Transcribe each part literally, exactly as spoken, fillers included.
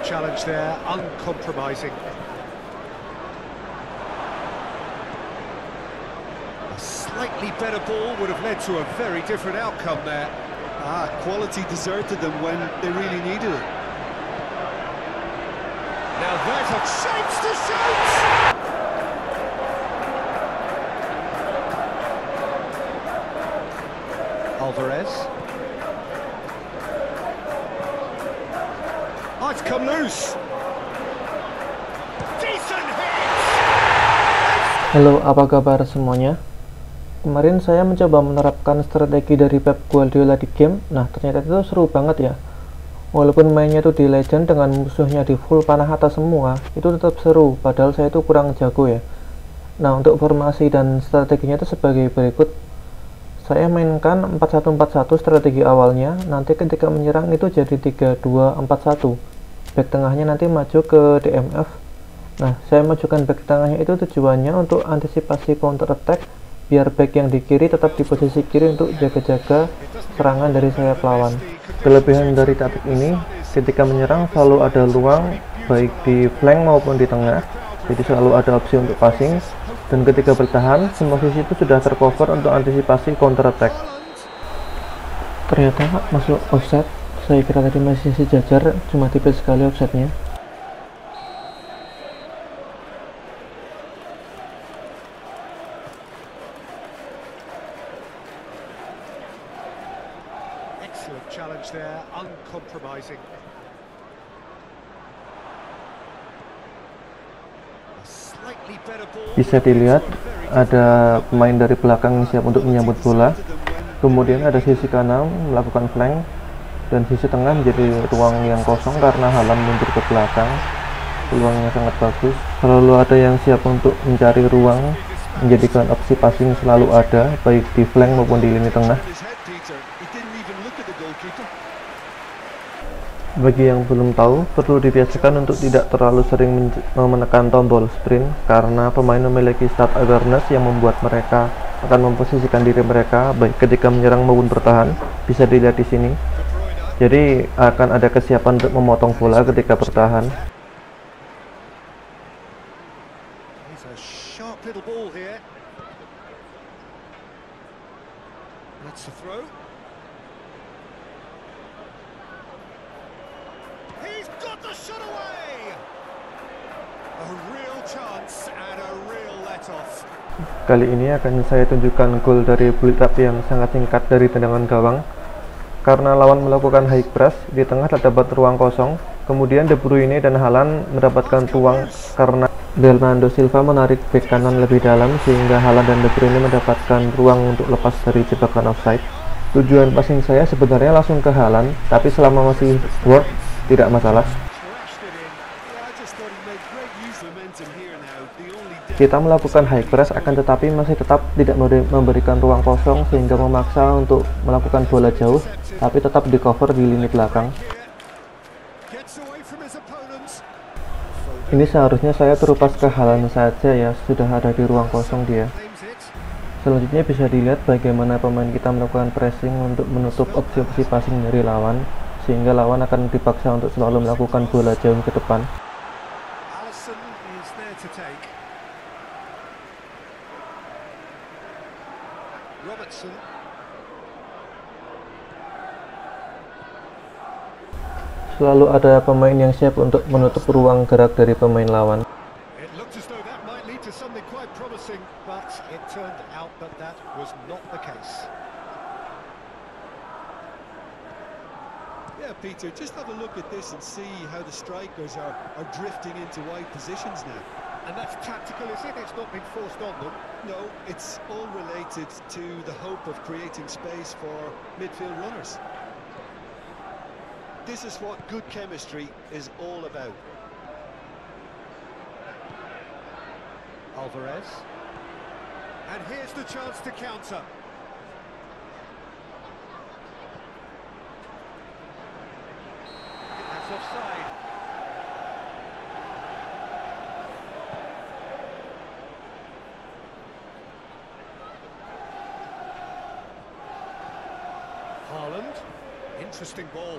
Good challenge there, uncompromising. A slightly better ball would have led to a very different outcome there. Ah, quality deserted them when they really needed it. Now that a chance to shoot! Alvarez. It's come loose. Halo, apa kabar semuanya? Kemarin saya mencoba menerapkan strategi dari Pep Guardiola di game. Nah, ternyata itu seru banget ya. Walaupun mainnya itu di legend dengan musuhnya di full panah atas semua, itu tetap seru, padahal saya itu kurang jago ya. Nah, untuk formasi dan strateginya itu sebagai berikut. Saya mainkan empat satu empat satu strategi awalnya, nanti ketika menyerang itu jadi tiga dua empat satu. Back tengahnya nanti maju ke D M F. Nah, saya majukan back tengahnya itu tujuannya untuk antisipasi counter attack, biar back yang di kiri tetap di posisi kiri untuk jaga-jaga serangan dari sayap lawan. Kelebihan dari taktik ini, ketika menyerang selalu ada luang baik di flank maupun di tengah, jadi selalu ada opsi untuk passing, dan ketika bertahan semua sisi itu sudah tercover untuk antisipasi counter attack. Ternyata masuk offside. Saya kira tadi masih sejajar, cuma tipis sekali offsetnya. Excellent challenge there, uncompromising. Bisa dilihat ada pemain dari belakang siap untuk menyambut bola, kemudian ada sisi kanan melakukan flank, dan sisi tengah menjadi ruang yang kosong karena Haaland mundur ke belakang. Peluangnya sangat bagus, selalu ada yang siap untuk mencari ruang, menjadikan opsi passing selalu ada baik di flank maupun di lini tengah. Bagi yang belum tahu, perlu dibiasakan untuk tidak terlalu sering menekan tombol sprint karena pemain memiliki start awareness yang membuat mereka akan memposisikan diri mereka baik ketika menyerang maupun bertahan. Bisa dilihat di sini. Jadi akan ada kesiapan untuk memotong bola ketika bertahan. Kali ini akan saya tunjukkan gol dari build up yang sangat singkat dari tendangan gawang. Karena lawan melakukan high press, di tengah terdapat ruang kosong, kemudian De Bruyne dan Haaland mendapatkan ruang karena Bernardo Silva menarik bek kanan lebih dalam, sehingga Haaland dan De Bruyne mendapatkan ruang untuk lepas dari jebakan offside. Tujuan passing saya sebenarnya langsung ke Haaland, tapi selama masih work, tidak masalah. Kita melakukan high press akan tetapi masih tetap tidak memberikan ruang kosong, sehingga memaksa untuk melakukan bola jauh tapi tetap di cover di lini belakang. Ini seharusnya saya terupas ke Haaland saja ya, sudah ada di ruang kosong dia. Selanjutnya bisa dilihat bagaimana pemain kita melakukan pressing untuk menutup opsi-opsi passing dari lawan, sehingga lawan akan dipaksa untuk selalu melakukan bola jauh ke depan. Robertson. Selalu ada pemain yang siap untuk menutup ruang gerak dari pemain lawan. Yeah, Peter, just have a look at this and see how the strikers are are drifting into wide positions now. And that's tactical, is it? It's not been forced on them. No, it's all related to the hope of creating space for midfield runners. This is what good chemistry is all about. Alvarez. And here's the chance to counter. Offside. Haaland, interesting ball.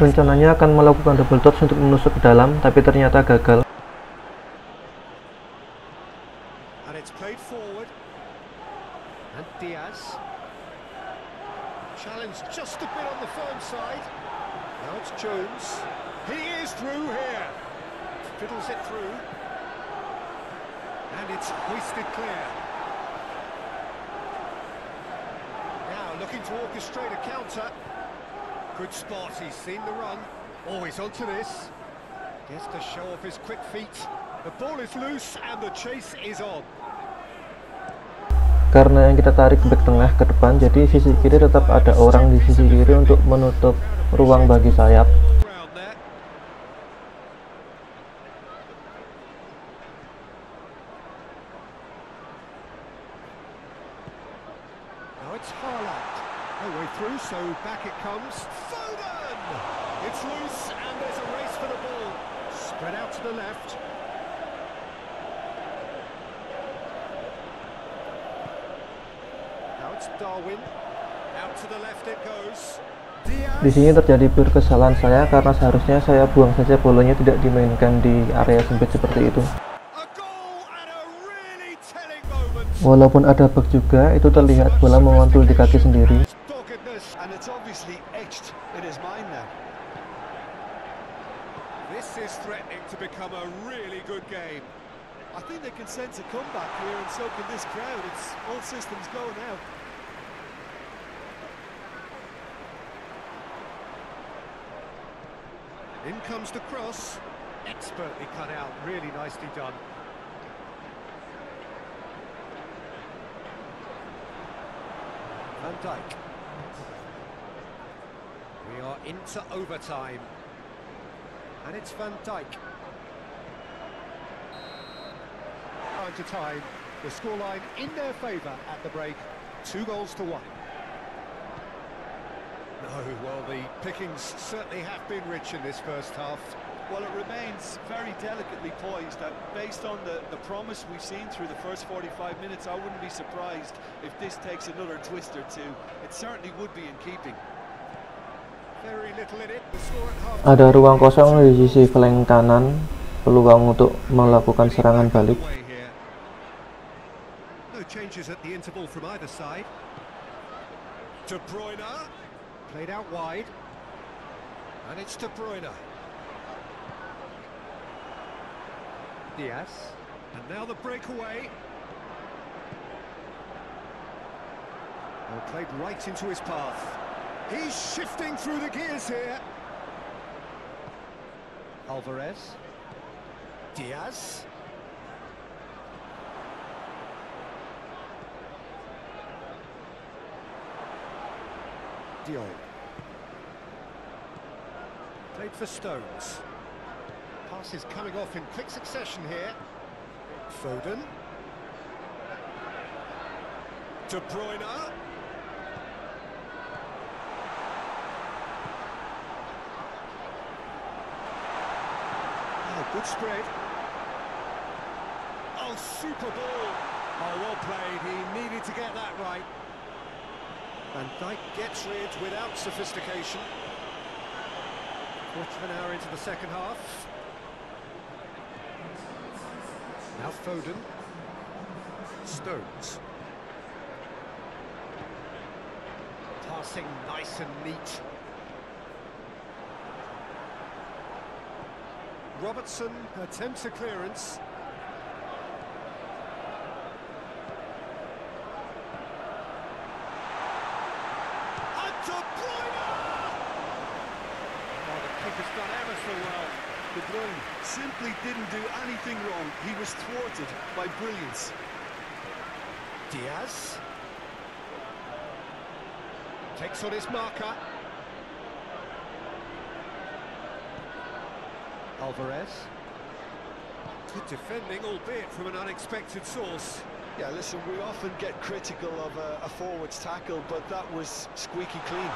Rencananya akan melakukan double touch untuk menusuk ke dalam, tapi ternyata gagal. And it's played forward. And Diaz. Challenge just a bit on the firm side. Now it's Jones. He is through here. Fiddles it through. And it's hoisted clear. Now looking to orchestrate a counter. Good spot, he's seen the run. Always onto this. Gets to show off his quick feet. The ball is loose and the chase is on. Karena yang kita tarik back tengah ke depan, jadi sisi kiri tetap ada orang di sisi kiri untuk menutup ruang bagi sayap. Now it's Haaland. No way through, so back it comes. Foden! It's loose and there's a race for the ball. Spread out to the left. Now it's Darwin. Out to the left it goes. Di sini terjadi pure kesalahan saya karena seharusnya saya buang saja bolanya, tidak dimainkan di area sempit seperti itu. Walaupun ada bug juga, itu terlihat bola memantul di kaki sendiri. In comes the cross, expertly cut out, really nicely done. Van Dijk. We are into overtime. And it's Van Dijk. Time to time, the scoreline in their favour at the break. Two goals to one. No, well, the pickings certainly have been rich in this first half. Well, it remains very delicately poised. Based on the, the promise we've seen through the first forty-five minutes, I wouldn't be surprised if this takes another twist or two. It certainly would be in keeping. Very little in it. The score at half. Ada ruang kosong di sisi flank kanan, peluang untuk melakukan serangan balik. No changes at the interval from either side. De Bruyne. Played out wide, and it's De Bruyne. Diaz, and now the breakaway. Well, played right into his path. He's shifting through the gears here. Alvarez. Diaz. Played for Stones. Passes coming off in quick succession here. Foden. De Bruyne. Oh, good spread. Oh, super ball. Oh, well played. He needed to get that right. Van Dijk gets rid without sophistication. Quarter of an hour into the second half. Now Foden. Stones. Passing nice and neat. Robertson attempts a clearance. De Bruyne simply didn't do anything wrong. He was thwarted by brilliance. Diaz takes on his marker. Alvarez. Good defending, albeit from an unexpected source. Yeah, listen, we often get critical of a, a forward's tackle, but that was squeaky clean.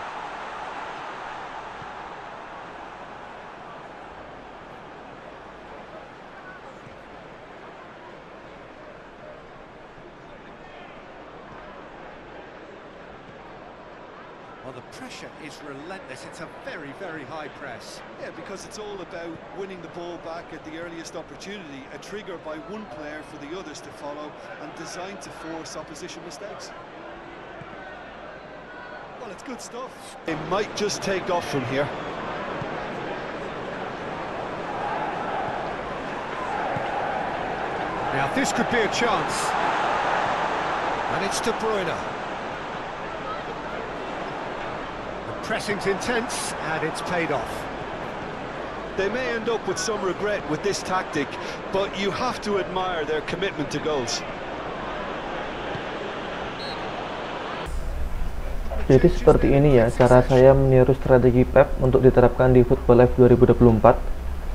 Well, the pressure is relentless. It's a very, very high press. Yeah, because it's all about winning the ball back at the earliest opportunity, a trigger by one player for the others to follow, and designed to force opposition mistakes. Well, it's good stuff. They might just take off from here. Now, this could be a chance. And it's De Bruyne. Pressing's intense, and it's paid off. They may end up with some regret with this tactic, but you have to admire their commitment to goals. Jadi seperti ini ya cara saya meniru strategi Pep untuk diterapkan di Football Life dua ribu dua puluh empat.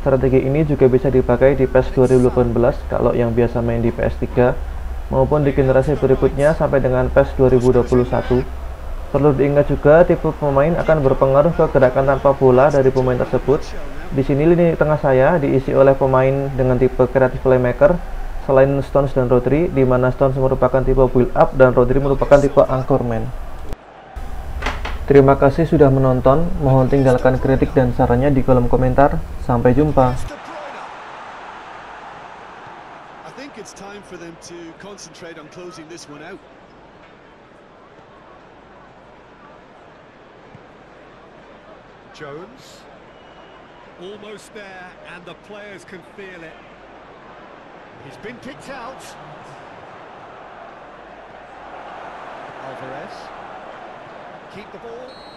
Strategi ini juga bisa dipakai di PES dua ribu delapan belas kalau yang biasa main di P S tiga, maupun di generasi berikutnya sampai dengan PES dua ribu dua puluh satu. Perlu diingat juga tipe pemain akan berpengaruh ke gerakan tanpa bola dari pemain tersebut. Di sini lini tengah saya diisi oleh pemain dengan tipe kreatif playmaker selain Stones dan Rodri, di mana Stones merupakan tipe build up dan Rodri merupakan tipe anchorman. Terima kasih sudah menonton. Mohon tinggalkan kritik dan sarannya di kolom komentar. Sampai jumpa. I think it's time for them to concentrate on closing this one out. Jones, almost there, and the players can feel it. He's been picked out. Alvarez, keep the ball.